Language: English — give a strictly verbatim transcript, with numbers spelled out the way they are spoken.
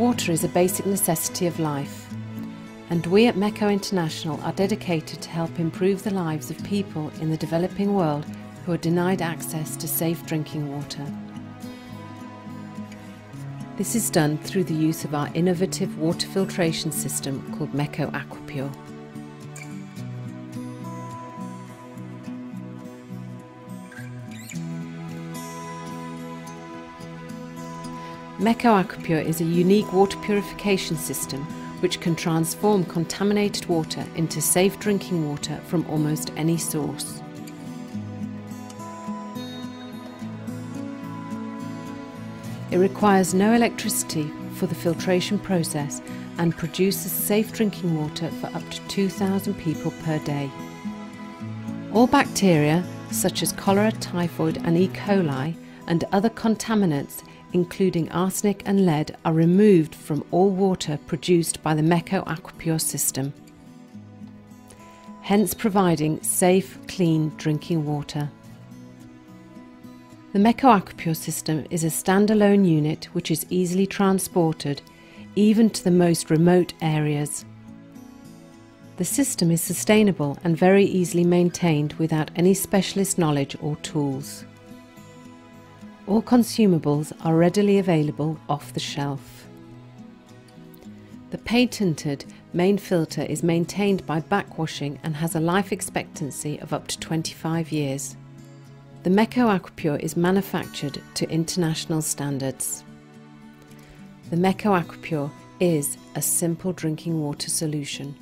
Water is a basic necessity of life, and we at Meckow International are dedicated to help improve the lives of people in the developing world who are denied access to safe drinking water. This is done through the use of our innovative water filtration system called Meckow Aquapure. Meckow Aquapure is a unique water purification system which can transform contaminated water into safe drinking water from almost any source. It requires no electricity for the filtration process and produces safe drinking water for up to two thousand people per day. All bacteria, such as cholera, typhoid and E coli, and other contaminants, including arsenic and lead, are removed from all water produced by the Meckow Aquapure system, hence providing safe, clean drinking water. The Meckow Aquapure system is a standalone unit which is easily transported, even to the most remote areas. The system is sustainable and very easily maintained without any specialist knowledge or tools. All consumables are readily available off the shelf. The patented main filter is maintained by backwashing and has a life expectancy of up to twenty-five years. The Meckow Aquapure is manufactured to international standards. The Meckow Aquapure is a simple drinking water solution.